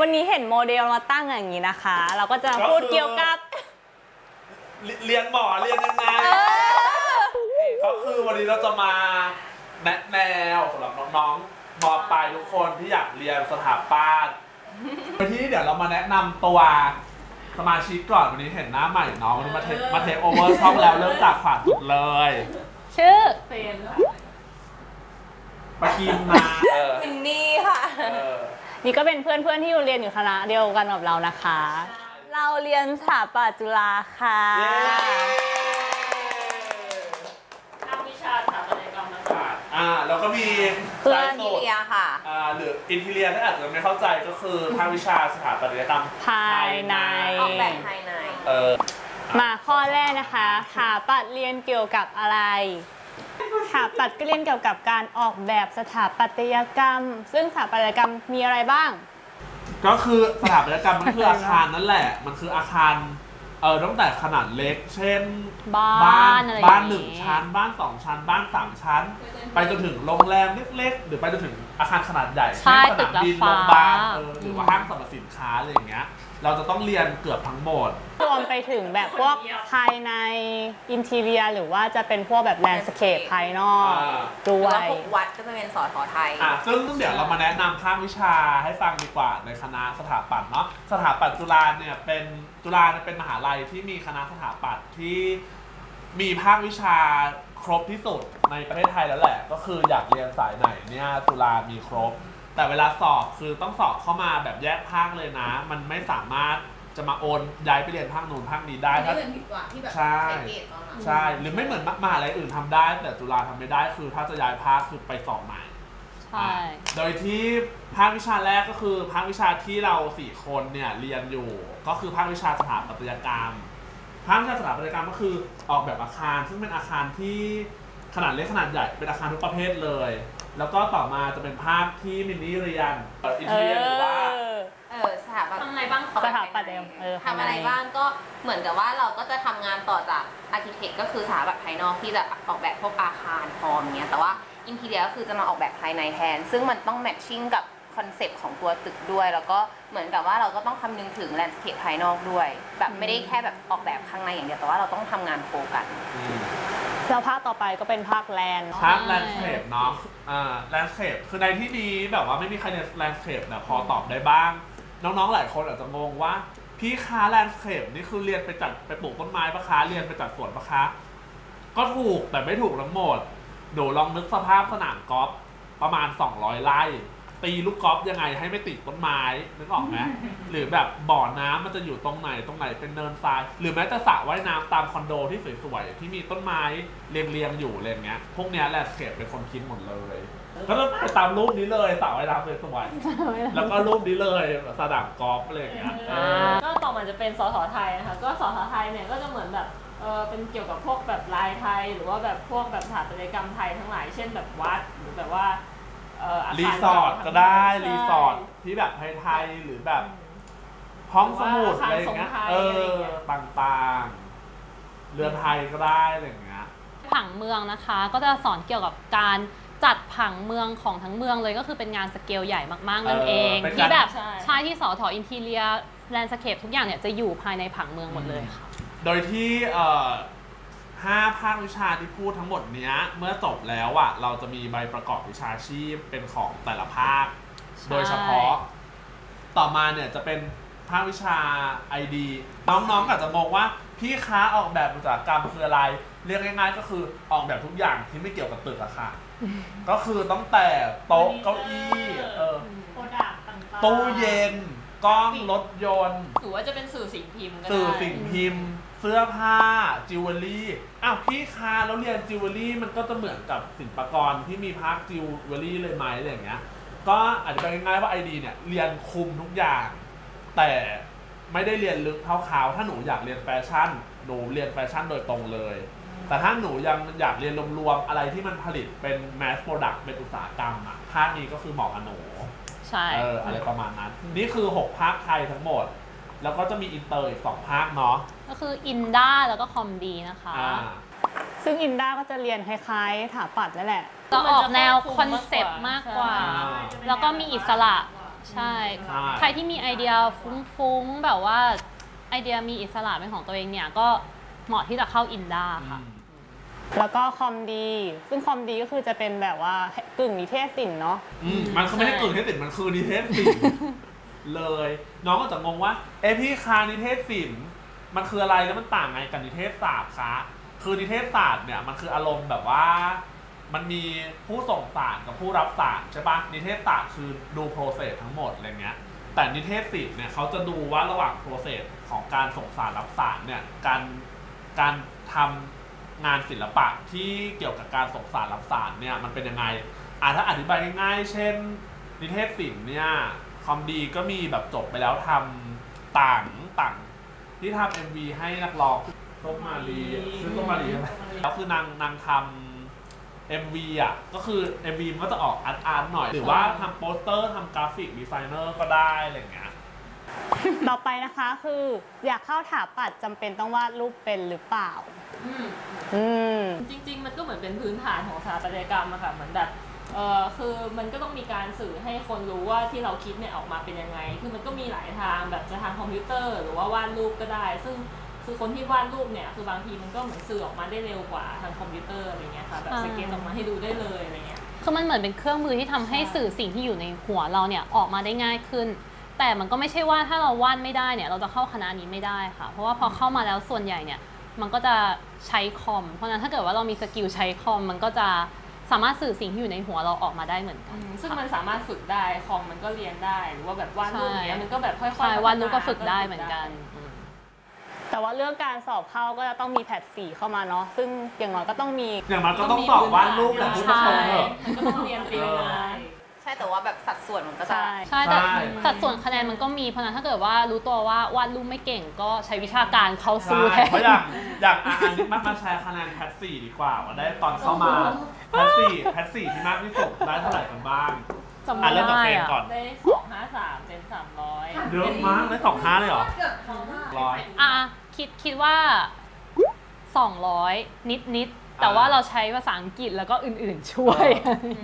วันนี้เห็นโมเดลมาตั้งอย่างนี้นะคะเราก็จะพูดเกี่ยวกับเรียนหมอเรียนยังไงก็คือวันนี้เราจะมาแนะแนวสำหรับน้องๆม.ปลายทุกคนที่อยากเรียนสถาปัตย์วันนี้เดี๋ยวเรามาแนะนำตัวสมาชิกก่อนวันนี้เห็นหน้าใหม่น้องวันนี้มาเทคโอเวอร์ช่องแล้วเริ่มจากขวาสุดเลยชื่อเซนปะกินมามินนี่ค่ะนี่ก็เป็นเพื่อนๆที่อยู่เรียนอยู่คณะเดียวกันกับเรานะคะเราเรียนสถาปัตย์จุฬาค่ะนักวิชาสถาปัตยกรรมศาสตร์เราก็มีเพื่อนอินเทียค่ะหรืออินเทียถ้าอาจจะไม่เข้าใจก็คือภาควิชาสถาปัตยกรรมภายในออกแบบภายในมาข้อแรกนะคะสถาปัตย์เรียนเกี่ยวกับอะไรสถาปัตย์ก็เรียนเกี่ยวกับการออกแบบสถาปัตยกรรมซึ่งสถาปัตยกรรมมีอะไรบ้างก็คือสถาปัตยกรรมมันคืออาคารนั่นแหละมันคืออาคารตั้งแต่ขนาดเล็กเช่นบ้านหนึ่งชั้นบ้านสองชั้นบ้านสามชั้นไปจนถึงโรงแรมเล็กๆหรือไปจนถึงอาคารขนาดใหญ่เช่นสนามบินโรงพยาบาลหรือว่าห้างสรรพสินค้าอะไรอย่างเงี้ยเราจะต้องเรียนเกือบทั้งหมดรวมไปถึงแบบพวกภายในอินทีเรียหรือว่าจะเป็นพวกแบบแลนด์สเคปภายนอกด้วยพวกวัดก็จะเป็นสทไทยซึ่งเดี๋ยวเรามาแนะนำภาควิชาให้ฟังดีกว่าในคณะสถาปัตย์เนาะสถาปัตย์จุฬาเนี่ยเป็นจุฬาเป็นมหาลัยที่มีคณะสถาปัตย์ที่มีภาควิชาครบที่สุดในประเทศไทยแล้วแหละก็คืออยากเรียนสายไหนเนี่ยจุฬามีครบแต่เวลาสอบคือต้องสอบเข้ามาแบบแยกภาคเลยนะมันไม่สามารถจะมาโอนย้ายไปเรียนภาคนู้นภาคนี้ได้ถ้าเรียนผิดกว่าที่แบบใช่ใช่หรือไม่เหมือนมหาลัยอื่นทำได้แต่จุฬาทำไม่ได้คือถ้าจะย้ายภาคคือไปสอบใหม่ใช่โดยที่ภาควิชาแรกก็คือภาควิชาที่เราสี่คนเนี่ยเรียนอยู่ก็คือภาควิชาสถาปัตยกรรมภาควิชาสถาปัตยกรรมก็คือออกแบบอาคารซึ่งเป็นอาคารที่ขนาดเล็กขนาดใหญ่เป็นอาคารทุกประเภทเลยแล้วก็ต่อมาจะเป็นภาพที่มินนี่เรียนอินเทอร์เน็ตหรือว่าสถาปัตย์ทำอะไรบ้างสถาปัตย์ทำอะไรบ้างก็เหมือนกับว่าเราก็จะทำงานต่อจากอาร์คิเทคก็คือสถาปัตย์ภายนอกที่จะออกแบบพวกอาคารฟอร์มเนี้ยแต่ว่าอินทีเรียก็คือจะมาออกแบบภายในแทนซึ่งมันต้องแมทชิ่งกับคอนเซปต์ของตัวตึกด้วยแล้วก็เหมือนกับว่าเราก็ต้องคำนึงถึงแลนด์สเคปภายนอกด้วยแบบไม่ได้แค่แบบออกแบบข้างในอย่างเดียวแต่ว่าเราต้องทำงานโคกันแล้วภาคต่อไปก็เป็นภาคแลนด์สเคปเนาะแลนด์สเคปคือในที่นี้แบบว่าไม่มีใครในแลนด์สเคปเนี่ยพอตอบได้บ้างน้องๆหลายคนอาจจะงงว่าพี่คะแลนด์สเคปนี่คือเรียนไปจัดไปปลูกต้นไม้ปะคะเรียนไปจัดสวนปะคะก็ถูกแต่ไม่ถูกทั้งหมดดูลองนึกสภาพสนามกอล์ฟประมาณ200ไร่ตีลูกกอล์ฟยังไงให้ไม่ติดต้นไม้นึกออกไหมหรือแบบบ่อน้ำมันจะอยู่ตรงไหนเป็นเนินทรายหรือแม้แต่สระว่ายน้ำตามคอนโดที่สวยๆที่มีต้นไม้เรียงๆอยู่อะไรเงี้ยพวกเนี้ยแลนด์สเคปเป็นคนคิดหมดเลยก็ไปตามรูปนี้เลยสระว่ายน้ำสวยๆแล้วก็รูปนี้เลยสนามกอล์ฟอะไรเงี้ยก็ต่อมาจะเป็นสทไทยนะคะก็สทไทยเนี่ยก็จะเหมือนแบบเป็นเกี่ยวกับพวกแบบลายไทยหรือว่าแบบพวกแบบสถาปัตยกรรมไทยทั้งหลายเช่นแบบวัดหรือแบบว่ารีสอร์ทก็ได้รีสอร์ทที่แบบไทยๆหรือแบบห้องสมุดอะไรอย่างเงี้ยต่างๆเรือนไทยก็ได้อะไรอย่างเงี้ยผังเมืองนะคะก็จะสอนเกี่ยวกับการจัดผังเมืองของทั้งเมืองเลยก็คือเป็นงานสเกลใหญ่มากๆนั่นเองที่แบบใช่ที่สท.อินทีเรียแลนด์สเคปทุกอย่างเนี่ยจะอยู่ภายในผังเมืองหมดเลยค่ะโดยที่5 ภาควิชาที่พูดทั้งหมดเนี้ยเมื่อจบแล้วอ่ะเราจะมีใบประกอบวิชาชีพเป็นของแต่ละภาคโดยเฉพาะต่อมาเนี่ยจะเป็นภาควิชา ID น้องๆอาจจะงงว่าพี่คะออกแบบอุตสาหกรรมคืออะไรเรียกง่ายๆก็คือออกแบบทุกอย่างที่ไม่เกี่ยวกับตึกอะค่ะก็คือตั้งแต่โต๊ะเก้าอี้ตู้เย็นกล้องรถยนต์หรือว่าจะเป็นสื่อสิ่งพิมพ์ก็ได้สื่อสิ่งพิมพ์เสื้อผ้าจิวเวลรี่อ้าวพี่คะแล้วเรียนจิวเวลรี่มันก็จะเหมือนกับศิลปากรที่มีภาคจิวเวลรี่เลยไหมอะไรอย่างเงี้ยก็อาจจะง่ายๆว่าไอดีเนี่ยเรียนคุมทุกอย่างแต่ไม่ได้เรียนลึกเท่าเขาถ้าหนูอยากเรียนแฟชั่นหนูเรียนแฟชั่นโดยตรงเลยแต่ถ้าหนูยังอยากเรียนรวมๆอะไรที่มันผลิตเป็นแมสโปรดักต์เป็นอุตสาหกรรมอ่ะภาคนี้ก็คือเหมาะกับหนูใช่อะไรประมาณนั้นนี่คือ6ภาคไทยทั้งหมดแล้วก็จะมีอินเตอร์อีก2ภาคเนาะก็คืออินด้าแล้วก็คอมดีนะคะซึ่งอินด้าก็จะเรียนคล้ายๆสถาปัตย์นั่นแหละจะออกแนวคอนเซปต์มากกว่าแล้วก็มีอิสระ ใช่ใครที่มีไอเดียฟุ้งๆแบบว่าไอเดียมีอิสระเป็นของตัวเองเนี่ยก็เหมาะที่จะเข้าอินด้าค่ะแล้วก็คอมดีซึ่งคอมดีก็คือจะเป็นแบบว่ากึ่งนิเทศศิลป์เนาะมันไม่ใช่กึ่งนิเทศศิลป์มันคือนิเทศศิลป์เลยน้องก็จะงงว่าเอ้พี่คะนิเทศศิลป์มันคืออะไรแล้วมันต่างไงกับนิเทศศาสตร์คะคือนิเทศศาสตร์เนี่ยมันคืออารมณ์แบบว่ามันมีผู้ส่งสารกับผู้รับสารใช่ปะนิเทศศาสตร์คือดูโปรเซสทั้งหมดอะไรเงี้ยแต่นิเทศศิลป์เนี่ยเขาจะดูว่าระหว่างโปรเซสของการส่งสารรับสารเนี่ยการทำงานศิลปะที่เกี่ยวกับการส่งสารรับสารเนี่ยมันเป็นยังไงถ้าอธิบายง่ายๆเช่นนิเทศศิลป์เนี่ยความดีก็มีแบบจบไปแล้วทำต่างที่ทำ MV ให้นักร้องต้มมารีซึ่งต้มมารีแล้วคือนางทำ MV อ่ะก็คือ MV มันก็จะออกอาร์ตหน่อยหรือว่าทำโปสเตอร์ทำกราฟิกดีไซเนอร์ก็ได้อะไรเงี้ยต่อไปนะคะคืออยากเข้าถาปัดจำเป็นต้องวาดรูปเป็นหรือเปล่าจริงๆมันก็เหมือนเป็นพื้นฐานของสถาปัตยกรรมอะค่ะเหมือนแบบคือมันก็ต้องมีการสื่อให้คนรู้ว่าที่เราคิดเนี่ยออกมาเป็นยังไงคือมันก็มีหลายทางแบบจะทางคอมพิวเตอร์หรือว่าวาดรูปก็ได้ซึ่งคือคนที่วาดรูปเนี่ยคือบางทีมันก็เหมือนสื่อออกมาได้เร็วกว่าทางคอมพิวเตอร์อะไรเงี้ยค่ะแบบสเก็ตออกมาให้ดูได้เลยอะไรเงี้ยคือมันเหมือนเป็นเครื่องมือที่ทำให้สื่อสิ่งที่อยู่ในหัวเราเนี่ยออกมาได้ง่ายขึ้นแต่มันก็ไม่ใช่ว่าถ้าเราวาดไม่ได้เนี่ยเราจะเข้าคณะนี้ไม่ได้ค่ะเพราะว่าพอเข้ามาแล้วส่วนใหญ่เนี่ยมันก็จะใช้คอมเพราะนั้นถ้าเกิดว่าเรามีสกิลใช้คอมมันก็จะสามารถสื่อสิ่งที่อยู่ในหัวเราออกมาได้เหมือนกันซึ่งมันสามารถฝึกได้คอมมันก็เรียนได้หรือว่าแบบวาดรูปเนี้ยมันก็แบบค่อยๆวาดรูปก็ฝึกได้เหมือนกันแต่ว่าเรื่องการสอบเข้าก็จะต้องมีแพท4เข้ามาเนาะซึ่งอย่างน้อยก็ต้องมีอย่างน้อยก็ต้องสอบวาดรูปแบบผู้ประสงค์เนอะก็ต้องเรียนไปใช่แต่ว่าแบบสัดส่วนมันก็ใช่ใช่แต่สัดส่วนคะแนนมันก็มีเพราะนั้นถ้าเกิดว่ารู้ตัวว่าวาดรูปไม่เก่งก็ใช้วิชาการเข้าสู้แทนอย่างอันนี้มาใช้คะแนนแพท4ดีกว่าว่าได้ตอนเข้ามาแพทสี่ที่มากที่สุดได้เท่าไหร่กันบ้างเริ่มจากเฟนก่อนได้253เต็ม300เยอะมากได้250เลยเหรอ200คิดว่า200นิดแต่ว่าเราใช้ภาษาอังกฤษแล้วก็อื่นๆช่วย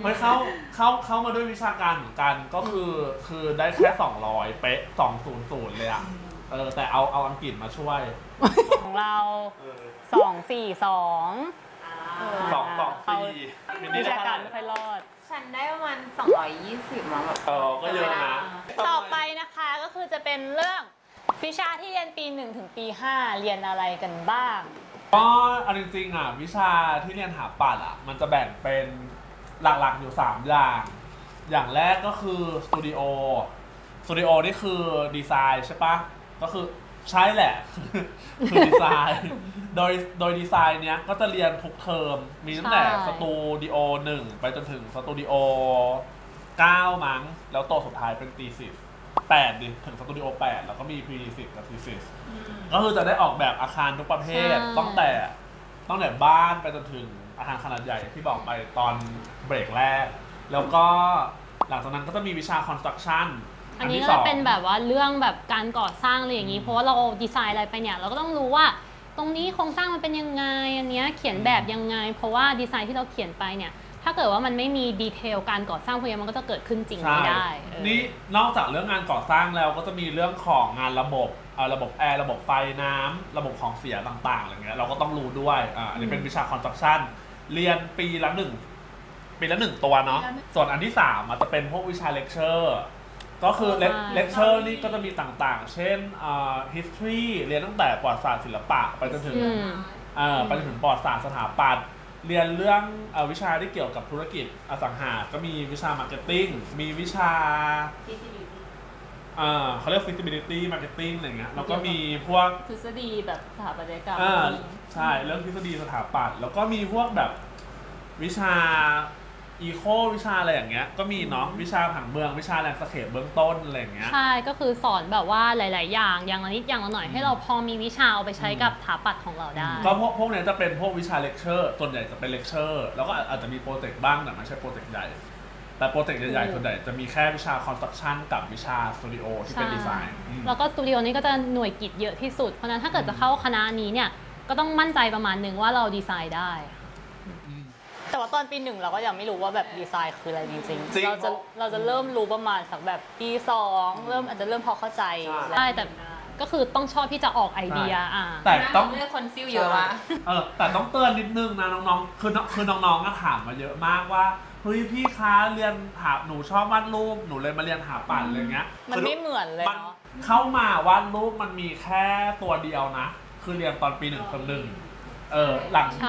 มันเข้ามาด้วยวิชาการเหมือนกันก็คือได้แค่200เป๊ะ200เลยอ่ะแต่เอาอังกฤษมาช่วยของเรา2422 4 วิชาการไม่ค่อยรอดฉันได้ประมาณ220มั้งก็เยอะนะต่อไปนะคะก็คือจะเป็นเรื่องวิชาที่เรียนปี1ถึงปี5เรียนอะไรกันบ้างก็เอาจริงๆอ่ะวิชาที่เรียนถาปัตย์อ่ะมันจะแบ่งเป็นหลักๆอยู่3อย่างอย่างแรกก็คือสตูดิโอนี่คือดีไซน์ใช่ปะก็คือใช่แหละคือดีไซน์โดยดีไซน์เนี้ยก็จะเรียนทุกเทอมมีตั้งแต่สตูดิโอ1ไปจนถึงสตูดิโอ9มั้งแล้วโตสุดท้ายเป็นตีสิบ8ดิถึงสตูดิโอ8แล้วก็มีพรีสิบกับทีสิสก็คือจะได้ออกแบบอาคารทุกประเภทตั้งแต่บ้านไปจนถึงอาคารขนาดใหญ่ที่บอกไปตอนเบรกแรกแล้วก็หลังจากนั้นก็จะมีวิชาคอนสตรัคชั่นอันนี้ก็เป็นแบบว่าเรื่องแบบการก่อสร้างอะไรอย่างนี้เพราะว่าเราดีไซน์อะไรไปเนี่ยเราก็ต้องรู้ว่าตรงนี้โครงสร้างมันเป็นยังไงอันนี้เขียนแบบยังไงเพราะว่าดีไซน์ที่เราเขียนไปเนี่ยถ้าเกิดว่ามันไม่มีดีเทลการก่อสร้างพวกนี้มันก็จะเกิดขึ้นจริงไม่ได้นี่นอกจากเรื่องงานก่อสร้างแล้วก็จะมีเรื่องของงานระบบแอร์ระบบไฟน้ำระบบของเสียต่างๆอะไรเงี้ยเราก็ต้องรู้ด้วยอันนี้เป็นวิชาคอนสตรัคชั่นเรียนปีละหนึ่งตัวเนาะส่วนอันที่3มันจะเป็นพวกวิชาเลคเชอร์ก็คือเลคเชอร์นี่ก็จะมีต่างๆเช่นhistory เรียนตั้งแต่ประวัติศาสตร์ศิลปะไปจนถึงประวัติศาสตร์สถาปัตย์เรียนเรื่องวิชาที่เกี่ยวกับธุรกิจอสังหาก็มีวิชา marketing มีวิชาเขาเรียก feasibility marketing อะไรเงี้ยแล้วก็มีพวกทฤษฎีแบบสถาปัตยกรรมใช่เรื่องทฤษฎีสถาปัตย์แล้วก็มีพวกแบบวิชาอีโควิชาอะไรอย่างเงี้ยก็มีเนาะวิชาผังเมืองวิชาแรงสะเก็ดเบื้องต้นอะไรอย่างเงี้ยใช่ก็คือสอนแบบว่าหลายๆอย่างอย่างละนิดอย่างละหน่อยให้เราพอมีวิชาเอาไปใช้กับถาปัดของเราได้ก็พวกนี้จะเป็นพวกวิชาเลคเชอร์ส่วนใหญ่จะเป็นเลคเชอร์แล้วก็อาจจะมีโปรเจกต์บ้างแต่ไม่ใช่โปรเจกต์ใหญ่แต่โปรเจกต์ใหญ่ๆส่วนใหญ่จะมีแค่วิชาคอนสตรัคชั่นกับวิชาสตูดิโอที่เป็นดีไซน์แล้วก็สตูดิโอนี้ก็จะหน่วยกิจเยอะที่สุดเพราะนั้นถ้าเกิดจะเข้าคณะนี้เนี่ยก็ต้องมั่นใจประมาณนึงว่าเราดีไซน์ได้ แต่ว่าตอนปีหนึ่งเราก็ยังไม่รู้ว่าแบบดีไซน์คืออะไรจริงๆเราจะเริ่มรู้ประมาณสักแบบปีสองเริ่มอาจจะเริ่มพอเข้าใจใช่แต่ก็คือต้องชอบที่จะออกไอเดียแต่ต้องเลือกคนซิ่วเยอะวะแต่ต้องเตือนนิดนึงนะน้องๆคือน้องๆก็ถามมาเยอะมากว่าเฮ้ยพี่คะเรียนหาหนูชอบวาดรูปหนูเลยมาเรียนหาปั่นอะไรเงี้ยมันไม่เหมือนเลยเนาะเข้ามาวาดรูปมันมีแค่ตัวเดียวนะคือเรียนตอนปีหนึ่งเทอมหนึ่งหลังจาก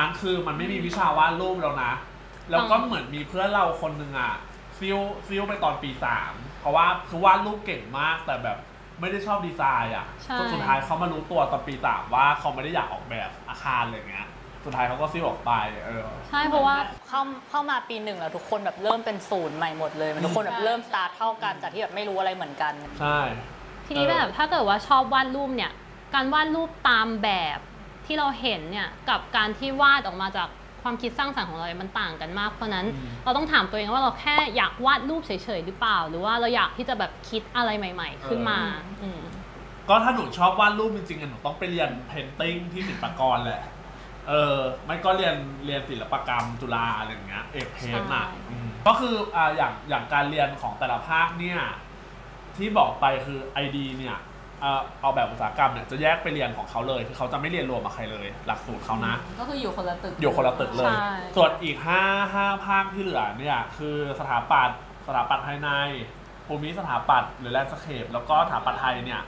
นั้นคือมันไม่มีวิชาวาดรูปแล้วนะแล้วก็เหมือนมีเพื่อนเราคนหนึ่งอ่ะซิ่วไปตอนปี3เพราะว่าคือวาดรูปเก่งมากแต่แบบไม่ได้ชอบดีไซน์อ่ะสุดท้ายเขามารู้ตัวตอนปี3ว่าเขาไม่ได้อยากออกแบบอาคารอะไรเงี้ยสุดท้ายเขาก็ซิ่วออกไปใช่เพราะว่าเข้ามาปีหนึ่งแล้วทุกคนแบบเริ่มเป็นศูนย์ใหม่หมดเลยทุกคนแบบเริ่มสตาร์ทเท่ากันจากที่แบบไม่รู้อะไรเหมือนกันใช่ทีนี้แบบถ้าเกิดว่าชอบวาดรูปเนี่ยการวาดรูปตามแบบที่เราเห็นเนี่ยกับการที่วาดออกมาจากความคิดสร้างสรรค์ของเรามันต่างกันมากเพราะนั้นเราต้องถามตัวเองว่าเราแค่อยากวาดรูปเฉยๆหรือเปล่าหรือว่าเราอยากที่จะแบบคิดอะไรใหม่ๆขึ้นมาก็ถ้าหนูชอบวาดรูปจริงๆหนูต้องไปเรียนเพนติ้งที่ศิลปากรแหละไม่ก็เรียนศิลปกรรมจุฬาอะไรอย่างเงี้ยเอกเพนน่ะก็คืออย่างการเรียนของแต่ละภาคเนี่ยที่บอกไปคือ ID เนี่ยเอาแบบอุตสาหกรรมเนี่ยจะแยกไปเรียนของเขาเลยคือเขาจะไม่เรียนรวมกับใครเลยหลักสูตรเขานะก็คืออยู่คนละตึกเลยส่วนอีก5ภาคที่เหลือเนี่ยคือสถาปัตย์ภายในภูมิสถาปัตย์หรือแลนด์สเคปแล้วก็สถาปัตย์ไทยเนี่ย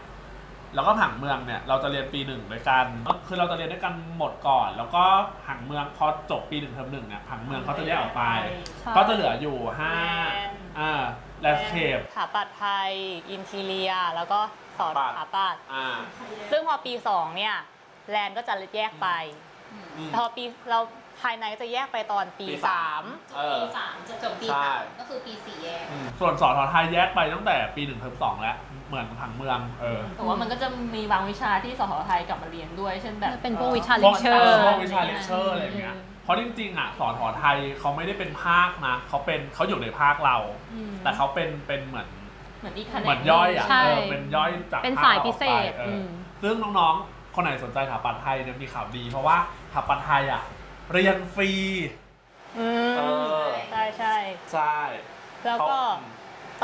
แล้วก็ผังเมืองเนี่ยเราจะเรียนปี1ด้วยกันคือเราจะเรียนด้วยกันหมดก่อนแล้วก็ผังเมืองพอจบปี1เทอม1เนี่ยผังเมืองเขาจะแยกออกไปก็จะเหลืออยู่5แลนด์สเคปสถาปัตย์ไทยอินทีเรียแล้วก็สอนสถาปัตย์ซึ่งพอปี2เนี่ยแลนด์ก็จะแยกไปพอปีเราภายในก็จะแยกไปตอนปี3จบปี3ก็คือปี4แยกส่วนสอนไทยแยกไปตั้งแต่ปี1เทอม2แล้วเหมือนผังเมืองแต่ว่ามันก็จะมีบางวิชาที่สอนไทยกลับมาเรียนด้วยเช่นแบบเป็นพวกวิชาเลคเชอร์อะไรอย่างเงี้ยเพราะจริงๆอ่ะสอนไทยเขาไม่ได้เป็นภาคนะเขาอยู่ในภาคเราแต่เขาเป็นเหมือนย่อยอ่ะเป็นย่อยจากภาคเราเป็นสายพิเศษซึ่งน้องๆคนไหนสนใจสถาปัตย์ไทยเนี่ยมีข่าวดีเพราะว่าสถาปัตย์ไทยอ่ะเรียนฟรีใช่แล้วก็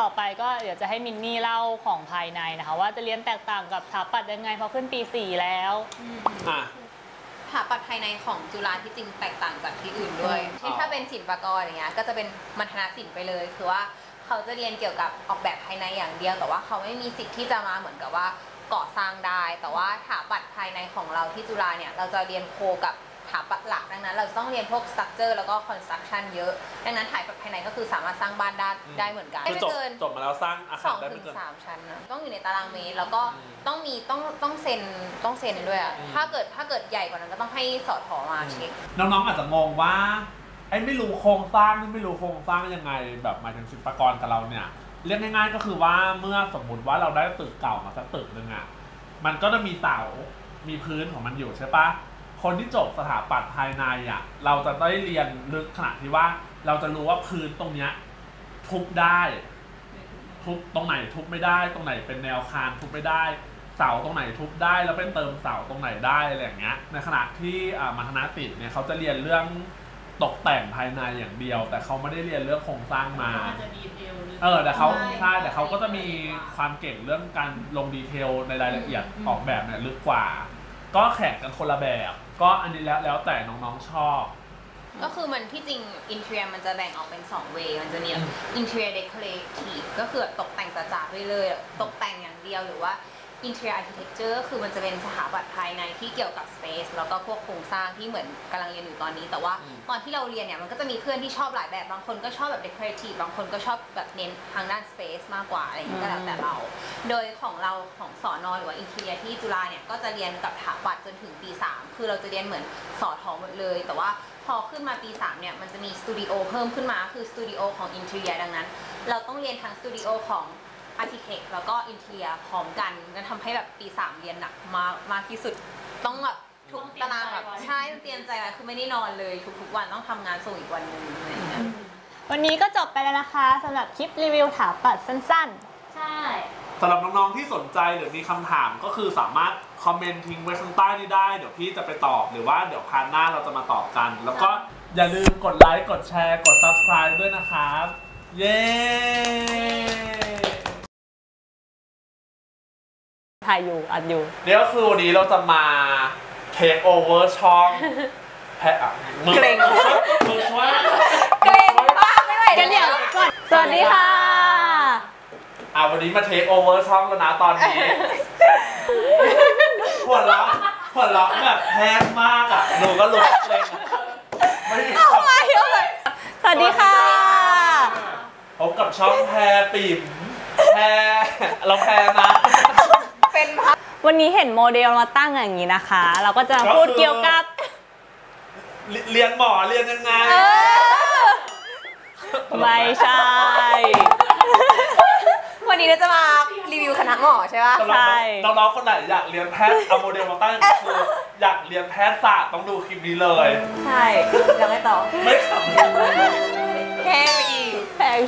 ต่อไปก็เดี๋ยวจะให้มินนี่เล่าของภายในนะคะว่าจะเรียนแตกต่างกับสถาปัตย์ยังไงพอขึ้นปี4แล้วสถาปัตย์ภายในของจุฬาที่จริงแตกต่างจากที่อื่นด้วยเช่นถ้าเป็นศิลปากรอย่างเงี้ยก็จะเป็นมัณฑนศิลป์ไปเลยคือว่าเขาจะเรียนเกี่ยวกับออกแบบภายในอย่างเดียวแต่ว่าเขาไม่มีสิทธิ์ที่จะมาเหมือนกับว่าก่อสร้างได้แต่ว่าสถาปัตย์ภายในของเราที่จุฬาเนี่ยเราจะเรียนโคกับสถาปัตย์หลักดังนั้นเราต้องเรียนพวก structure แล้วก็ construction เยอะดังนั้นสถาปัตย์ภายในก็คือสามารถสร้างบ้านได้เหมือนกันไม่เกินจบมาแล้วสร้างอาคารได้ไม่เกิน2-3ชั้นนะต้องอยู่ในตารางเมตรแล้วก็ต้องเซ็นด้วยอ่ะถ้าเกิดใหญ่กว่านั้นก็ต้องให้สธ.มาเช็คน้องๆอาจจะงงว่าไม่รู้โครงสร้างยังไงแบบหมายถึงศิลปากรกับเราเนี่ยเรียกง่ายๆก็คือว่าเมื่อสมมติว่าเราได้ตึกเก่ามาสักตึกนึงอ่ะมันก็จะมีเสามีพื้นของมันอยู่ใช่ปะคนที่จบสถาปัตย์ภายในอ่ะเราจะได้เรียนลึกขนาดที่ว่าเราจะรู้ว่าพื้นตรงเนี้ยทุบได้ทุบตรงไหนทุบไม่ได้ตรงไหนเป็นแนวคานทุบไม่ได้เสาตรงไหนทุบได้แล้วเป็นเติมเสาตรงไหนได้อะไรอย่างเงี้ยในขณะที่มัธยมศิลป์เนี่ยเขาจะเรียนเรื่องตกแต่งภายในอย่างเดียวแต่เขาไม่ได้เรียนเรื่องโครงสร้างมาแต่เขาใช่แต่เขาก็จะมีความเก่งเรื่องการลงดีเทลในรายละเอียดออกแบบเนี่ยลึกกว่าก็แข่งกันคนละแบบก็อันนี้แล้วแต่น้องๆชอบก็คือมันที่จริงอินเทอร์มันจะแบ่งออกเป็น2เวย์มันจะมีอินเทอร์เดคอเรทีฟก็คือตกแต่งจ๋าๆไปเลยตกแต่งอย่างเดียวหรือว่าอินเทอร์อาร์คิเทคเจอร์คือมันจะเป็นสถาปัตย์ภายในที่เกี่ยวกับสเปซแล้วก็พวกโครงสร้างที่เหมือนกำลังเรียนอยู่ตอนนี้แต่ว่าตอนที่เราเรียนเนี่ยมันก็จะมีเพื่อนที่ชอบหลายแบบบางคนก็ชอบแบบเดคอเรทีฟบางคนก็ชอบแบบเน้นทางด้านสเปซมากกว่าอะไรอย่างนี้ก็แล้วแต่เราโดยของเราของสน.หรือว่าอินเทียที่จุฬาเนี่ยก็จะเรียนกับสถาปัตย์จนถึงปี3คือเราจะเรียนเหมือนสอทอหมดเลยแต่ว่าพอขึ้นมาปี3เนี่ยมันจะมีสตูดิโอเพิ่มขึ้นมาคือสตูดิโอของอินเทียดังนั้นเราต้องเรียนทั้งสตูดิโอของarchitect แล้วก็ interior พร้อมกันก็ทำให้แบบปี3เรียนหนักมากที่สุดต้องแบบทุกตารางแบบใช่เตรียมใจไว้คือไม่ได้นอนเลยทุกๆวันต้องทำงานส่งอีกวันนึงวันนี้ก็จบไปแล้วนะคะสำหรับคลิปรีวิวสถาปัตย์สั้นๆใช่สำหรับน้องๆที่สนใจหรือมีคำถามก็คือสามารถคอมเมนต์ทิ้งไว้ข้างใต้นี้ได้เดี๋ยวพี่จะไปตอบหรือว่าเดี๋ยวพาร์ทหน้าเราจะมาตอบกันแล้วก็ อย่าลืมกดไลค์กดแชร์กด Subscribe ด้วยนะครับเย้ถ่ายอยู่อัดอยู่เดี๋ยวคือวันนี้เราจะมาเทคโอเวอร์ช่องแพะมือเกรงมือช่วยเกรงบ้าไม่ไหวกันเดี๋ยวก่อนสวัสดีค่ะวันนี้มาเทคโอเวอร์ช่องแล้วนะตอนนี้หัวเราะแบบแพงมากอ่ะหนูก็หลุดเลยสวัสดีค่ะพบกับช่องแพรปิ่มแพรเราแพรนะเป็นวันนี้เห็นโมเดลมาตั้งอย่างนี้นะคะเราก็จะพูดเกี่ยวกับเรียนหมอเรียนยังไงไม่ใช่วันนี้เราจะมารีวิวคณะหมอใช่ป่ะใช่น้องๆคนไหนอยากเรียนแพทย์เอาโมเดลมาตั้งคืออยากเรียนแพทย์ศาสตร์ต้องดูคลิปนี้เลยใช่ยังไงต่อไม่ขำแพงไปอีกแพง